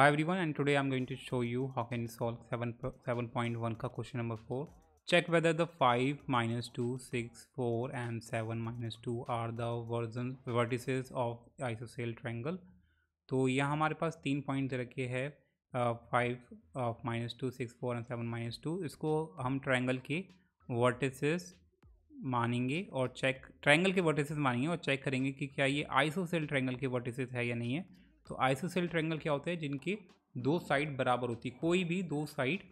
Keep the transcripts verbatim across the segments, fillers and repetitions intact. Hi everyone, and today I'm going to show you how can you solve seven point one का question number four. Check whether the five minus two, six, four and seven minus two are the vertices of isosceles triangle. तो यहाँ हमारे पास तीन point दे रखे हैं five minus two, six, four and seven minus two. इसको हम triangle के वर्टिसेस मानेंगे और चेक ट्रायंगल के वर्टिसेस मानेंगे और चेक करेंगे कि क्या ये आइसोसेल ट्रायंगल के वर्टिसेस है या नहीं है. तो आइसोसेल ट्रायंगल क्या होता है? जिनके दो साइड बराबर होती है, कोई भी दो साइड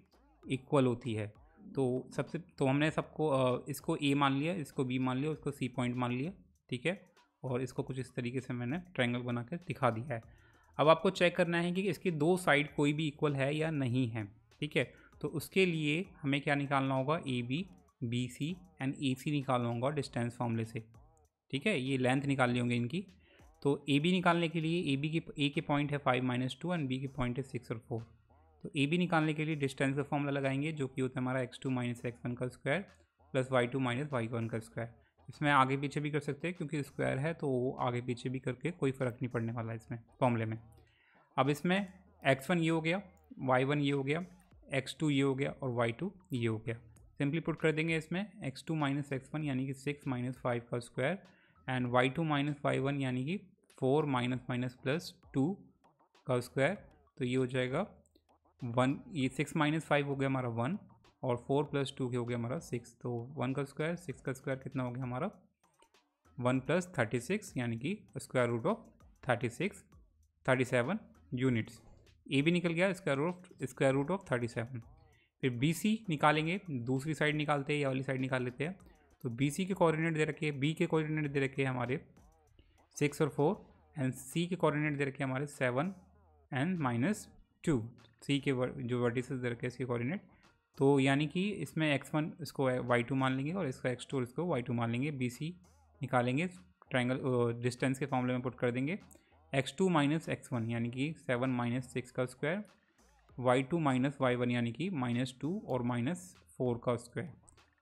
इक्वल होती है. तो सबसे तो हमने सबको इसको ए मान लिया, इसको बी मान लिया, इसको सी पॉइंट मान लिया, ठीक है. और इसको कुछ इस तरीके से मैंने ट्रायंगल बना कर दिखा दिया है. अब आपको चेक करना है कि इसकी दो साइड कोई भी इक्वल है या नहीं है, ठीक है. तो उसके लिए हमें क्या निकालना होगा? A B, B C and A C निकालना होगा डिस्टेंस फॉर्मूले से, ठीक है. ये लेंथ निकालनी होगी इनकी. तो ए बी निकालने के लिए ए बी के ए के पॉइंट है five minus two and B के पॉइंट है सिक्स और फोर. तो ए बी निकालने के लिए डिस्टेंस का फॉर्मूला लगाएंगे, जो कि होता है हमारा X two minus X one का square plus Y two minus Y one का स्क्वायर. इसमें आगे पीछे भी कर सकते हैं क्योंकि स्क्वायर है, तो आगे पीछे भी करके कोई फ़र्क नहीं पड़ने वाला इसमें फॉर्मूले में. अब इसमें एक्स वन ये हो गया, वाई वन ये हो गया, एक्स टू ये हो गया और वाई टू ये हो गया. सिंपली पुट कर देंगे इसमें X two minus X one यानी कि सिक्स माइनस फाइव का square and Y two minus Y one यानी कि four minus minus plus two का स्क्वायर. तो ये हो जाएगा वन, ये सिक्स माइनस फाइव हो गया हमारा वन और फोर प्लस टू हो गया हमारा सिक्स. तो वन का स्क्वायर, सिक्स का स्क्वायर कितना हो गया हमारा वन प्लस थर्टी सिक्स यानी कि square root of thirty six thirty seven units. A भी निकल गया square root square root of thirty seven. फिर बी सी निकालेंगे, दूसरी साइड निकालते हैं या वाली साइड निकाल लेते हैं. तो बी सी के कोऑर्डिनेट दे रखे हैं, बी के कोऑर्डिनेट दे रखे हैं हमारे सिक्स और फोर एंड सी के कोऑर्डिनेट दे रखे हैं हमारे seven and minus two. C के वर, जो वर्टिसेस दे रखे हैं इसके कोऑर्डिनेट, तो यानी कि इसमें एक्स वन इसको वाई टू मान लेंगे और इसका एक्स टू और इसको वाई टू मान लेंगे. बी सी निकालेंगे ट्रायंगल डिस्टेंस के फॉर्मूले में पुट कर देंगे X two minus X one यानी कि सेवन माइनस सिक्स का square, Y two minus Y one यानी कि माइनस टू और माइनस फोर का स्क्वायर.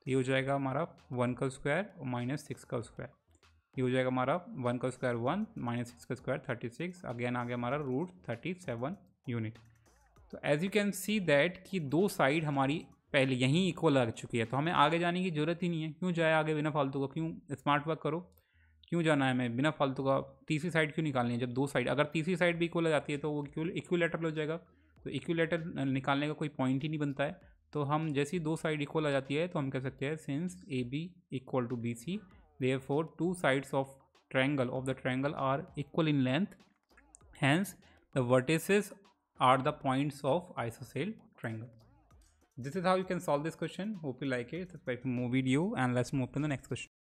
ये हो जाएगा हमारा वन का स्क्वायर और माइनस सिक्स का स्क्वायर. ये हो जाएगा हमारा वन का स्क्वायर वन माइनस सिक्स का स्क्वायर थर्टी सिक्स. अगेन आ गया हमारा रूट थर्टी सेवन यूनिट. तो as you can see that कि दो साइड हमारी पहले यहीं इक्वल आ चुकी है, तो हमें आगे जाने की ज़रूरत ही नहीं है. क्यों जाए आगे बिना फालतू का? क्यों स्मार्ट वर्क करो, क्यों जाना है हमें बिना फालतू का? तीसरी साइड क्यों निकालनी है जब दो साइड, अगर तीसरी साइड भी इक्वल आ जाती है तो वो इक्विलैटरल हो जाएगा. तो इक्विलैटरल निकालने का कोई पॉइंट ही नहीं बनता है. तो हम जैसी दो साइड इक्वल आ जाती है तो हम कह सकते हैं since A B equal to B C therefore two sides of triangle of the triangle are equal in length, hence the vertices are the points of isosceles triangle. This is how you can solve this question. Hope you like it. Subscribe for more video and let's move to the next question.